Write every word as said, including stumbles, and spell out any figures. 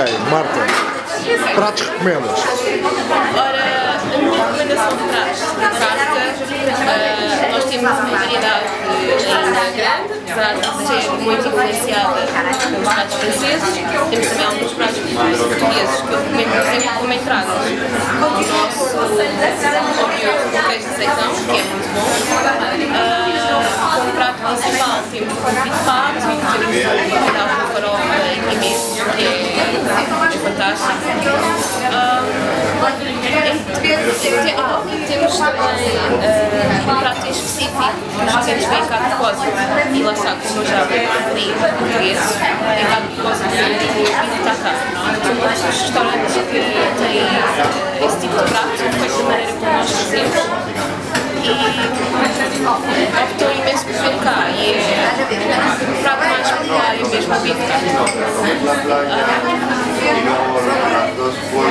Ok, Marta, pratos recomendas? Ora, a minha recomendação de pratos de Marta, uh, nós temos uma variedade ainda grande, apesar de ser muito influenciada pelos pratos franceses. Temos também alguns pratos portugueses que eu recomendo, por exemplo, como entrada. O nosso óbvio com queijo de azeitão, que é muito bom. Uh, como prato principal temos um bife de pato, temos um caldo de farofa imenso, que é fantástico. Um, temos também uh, um prato em específico, nós fazemos bem carne de cozida, e lá está, como já referi, portugueses, em carne de cozida e tatá. São muitos os restaurantes que têm esse tipo de prato, feito da maneira como nós fazemos. E optou imenso por vir cá, e é um prato mais popular e mesmo vir cá.